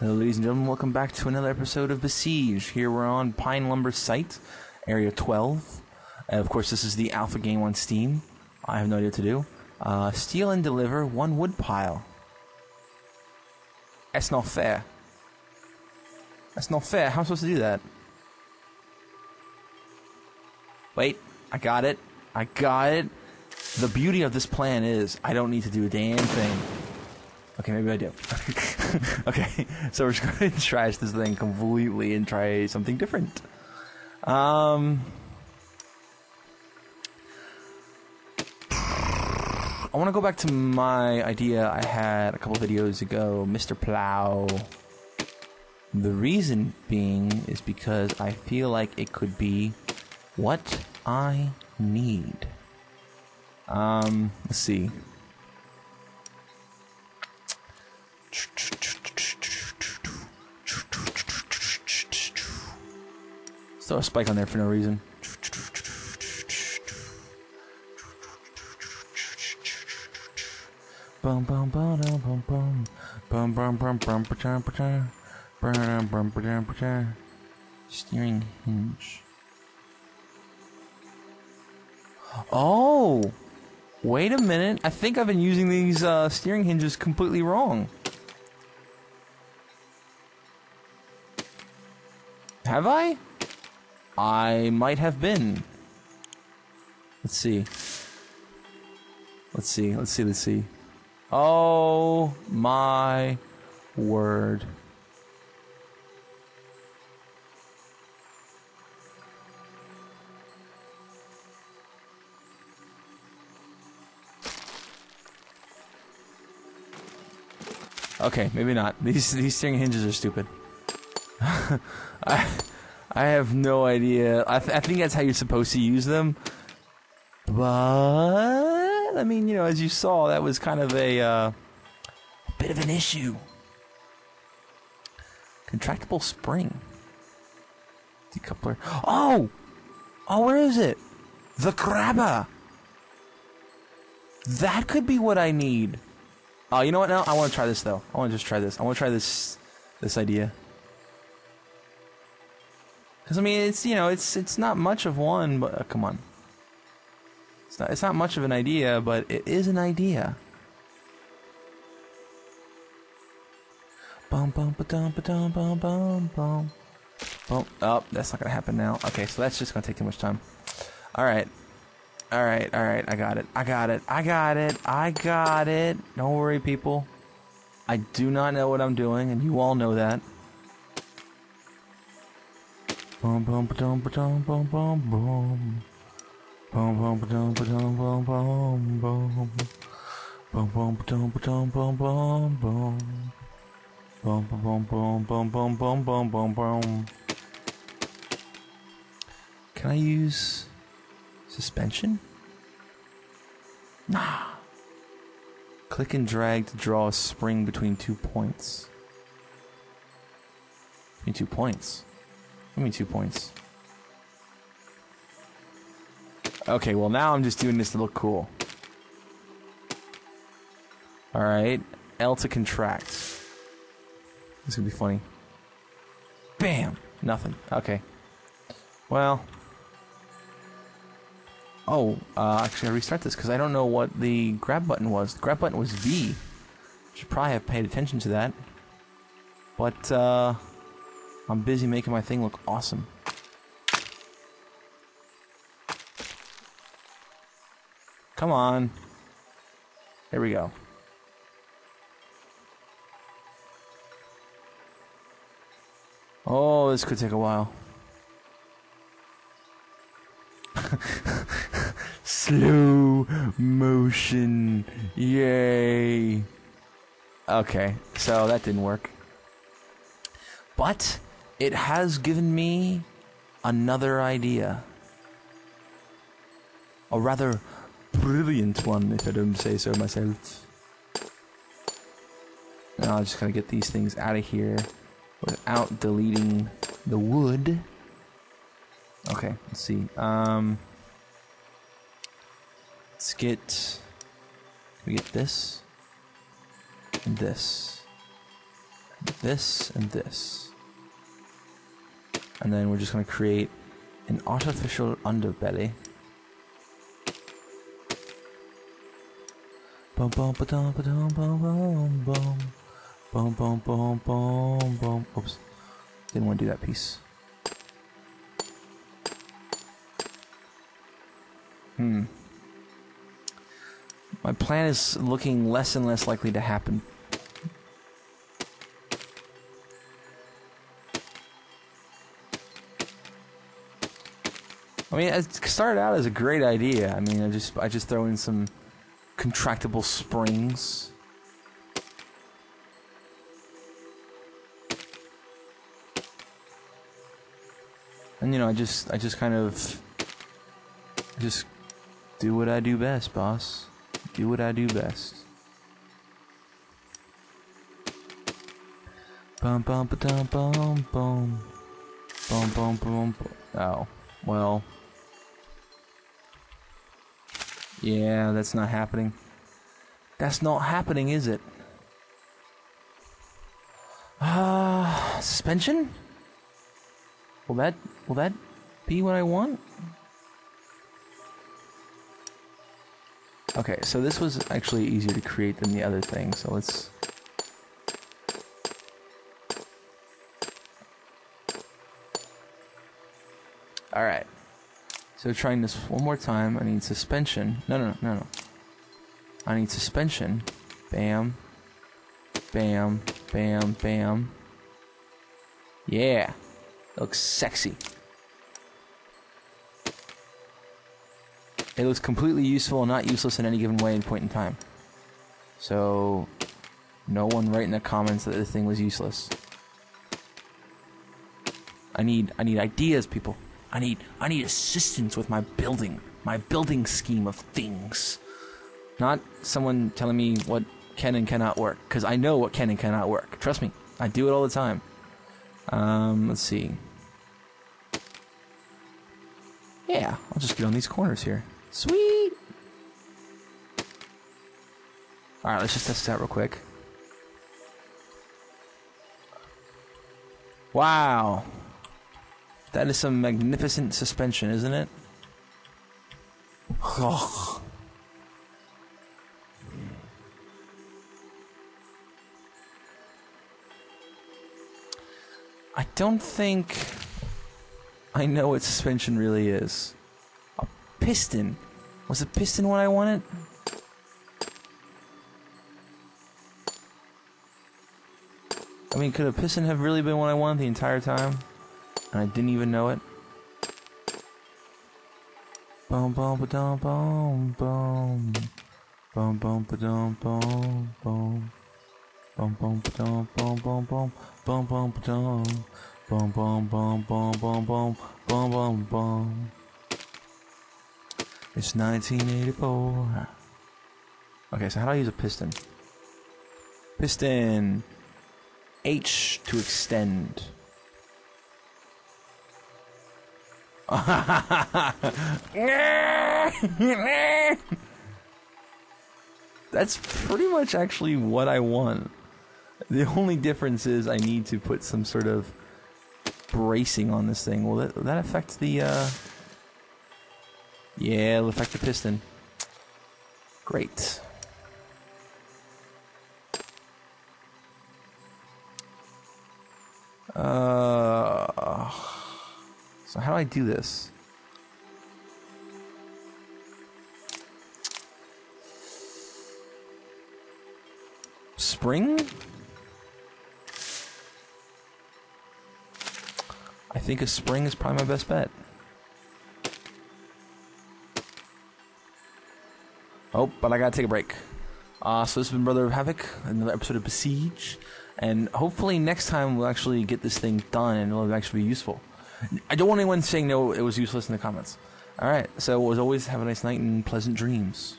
Hello ladies and gentlemen, welcome back to another episode of Besiege. Here we're on Pine Lumber Site, Area 12. Of course, this is the alpha game on Steam. I have no idea what to do. Steal and deliver one wood pile. That's not fair. That's not fair. How am I supposed to do that? Wait, I got it. I got it. The beauty of this plan is I don't need to do a damn thing. Okay, maybe I do. Okay, so we're just going to trash this thing completely and try something different. I want to go back to my idea I had a couple videos ago, Mr. Plow. The reason being is because I feel like it could be what I need. Let's see. Let's throw a spike on there for no reason. Steering hinge. Oh! Wait a minute. I think I've been using these steering hinges completely wrong. Have I? I might have been. Let's see. Let's see. Let's see. Let's see. Oh my word. Okay, maybe not. These steering hinges are stupid. I have no idea. I think that's how you're supposed to use them. But I mean, you know, as you saw, that was kind of a bit of an issue. Contractable spring. Decoupler. Oh! Oh, where is it? The Crabba! That could be what I need. Oh, you know what? Now I want to try this though. I want to just try this. I want to try this idea. Because I mean, it's, you know, it's not much of one, but come on. It's not much of an idea, but it is an idea. Bum bum ba dum ba dum bum bum bum. Bum. Oh, that's not gonna happen now. Okay, so that's just gonna take too much time. All right. Alright, alright, I got it. I got it. I got it. I got it. Don't worry, people. I do not know what I'm doing, and you all know that. Boom, boom, boom, boom, boom, boom, boom. Boom, boom, boom, boom, boom, boom, boom. Boom, boom, boom, boom, boom, boom, boom. Boom, boom, boom, boom, boom, boom, boom, boom, boom. Can I use suspension? Nah. Click and drag to draw a spring between 2 points. Between 2 points? What do you mean 2 points? Okay, well now I'm just doing this to look cool. Alright. L to contract. This is gonna be funny. Bam! Nothing. Okay. Well. Oh, actually I restart this because I don't know what the grab button was. The grab button was V. Should probably have paid attention to that. But, I'm busy making my thing look awesome. Come on. There we go. Oh, this could take a while. Slow motion. Yay. Okay, so that didn't work. But it has given me another idea. A rather brilliant one, if I don't say so myself. Now I'm just gonna get these things out of here without deleting the wood. Okay, let's see. Let's get... Can we get this? And this. this and this. And then we're just going to create an artificial underbelly. Bum bum ba dum ba dum bum bum bum. Bum bum bum bum bum. Oops. Didn't want to do that piece. My plan is looking less and less likely to happen. I mean, it started out as a great idea. I mean, I just throw in some contractible springs. And you know, I just kind of just do what I do best, boss. Do what I do best. Bum bum ba dum bum bum. Bum bum bum bum. Oh, well. Yeah, that's not happening. That's not happening, is it? Suspension? Will that be what I want? Okay, so this was actually easier to create than the other thing, so let's... Alright. So trying this one more time, I need suspension. No. I need suspension. Bam. Bam. Bam. Bam. Yeah. It looks sexy. It looks completely useful and not useless in any given way and point in time. So, no one write in the comments that this thing was useless. I need ideas, people. I need assistance with my building scheme of things. Not someone telling me what can and cannot work, because I know what can and cannot work. Trust me, I do it all the time. Let's see. Yeah, I'll just get on these corners here. Sweet! Alright, let's just test this out real quick. Wow! That is some magnificent suspension, isn't it? Oh. I don't think I know what suspension really is. A piston. Was a piston what I wanted? I mean, could a piston have really been what I wanted the entire time? And I didn't even know it. Boom, boom, ba-dum, boom, boom. Boom, boom, ba-dum, boom, boom. Boom, boom, ba-dum, boom, boom, boom. Boom, boom, ba-dum. Boom, boom, boom, boom, boom, boom, boom, boom, boom. It's 1984. Okay, so how do I use a piston? Piston. H to extend. That's pretty much actually what I want. The only difference is I need to put some sort of bracing on this thing. Will that affect the, Yeah, it'll affect the piston. Great. So how do I do this? Spring? I think a spring is probably my best bet. Oh, but I gotta take a break. So this has been Brother of Havoc, another episode of Besiege, and hopefully next time we'll actually get this thing done and it'll actually be useful. I don't want anyone saying no, it was useless in the comments. Alright, so as always, have a nice night and pleasant dreams.